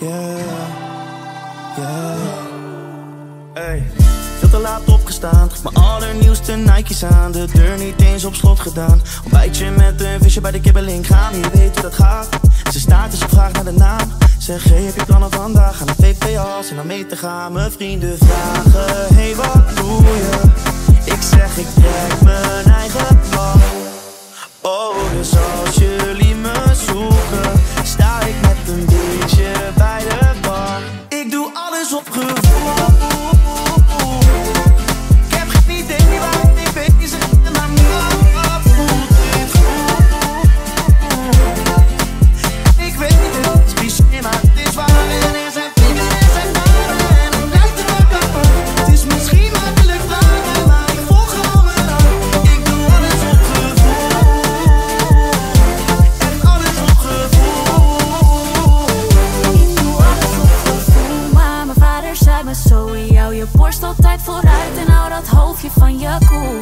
Yeah, yeah. Hey, veel te laat opgestaan, mijn allernieuwste Nike's aan. De deur niet eens op slot gedaan. Ontbijtje met een visje bij de kibbeling gaan. Je weet hoe dat gaat, ze staat dus op vraag naar de naam. Zeg, hey, heb je plannen vandaag? Aan de VVAL's en dan mee te gaan. Mijn vrienden vragen, hey, wat doe je? Ik zeg, ik trek mijn eigen plan. Oh, dus als jullie me zoeken, sta ik met een beetje bij de bar. Ik doe alles op gevoel. Hou je borst altijd vooruit en hou dat hoofdje van je koel.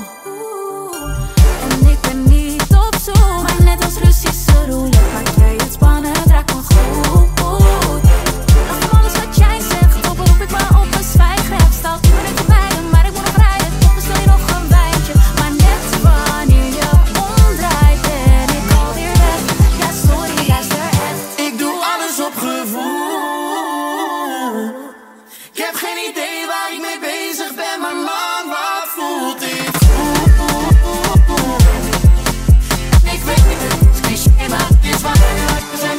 En ik ben niet op zoek, maar net als Russische roulette maak jij het spannend, raak me goed. Als van alles wat jij zegt, oproep ik me op een zwijgref. Staat u me te mijden, maar ik moet nog rijden. Kom, bestel je nog een wijntje, maar net wanneer je omdraait ben ik alweer weg. Ja, sorry, luister echt. Ik doe alles op gevoel. Ik heb geen idee waar ik mee bezig ben, maar man, wat voelt dit goed? Ik weet niet, het is cliché, maar het is waar. We zijn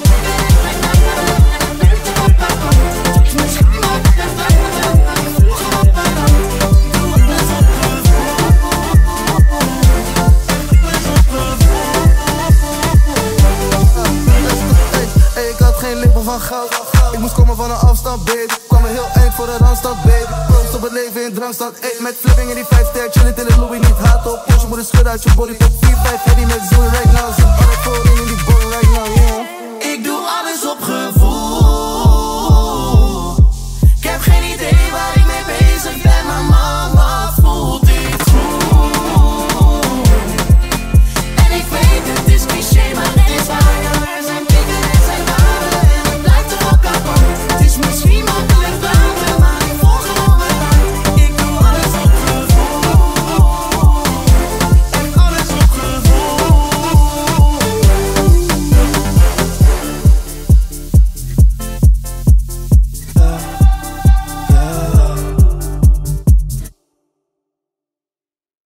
ik had geen lippen van goud. Ik moest komen van een afstand, baby. Kwam een heel eind voor de randstad, baby. Proost op het leven in drankstad, ey. Met flipping in die 5-ster, chillin' in de Louis, niet haat op. Porsche moet een schudden uit je body, pop 4-5, Eddie met Zoe right now. Zit aan het voor in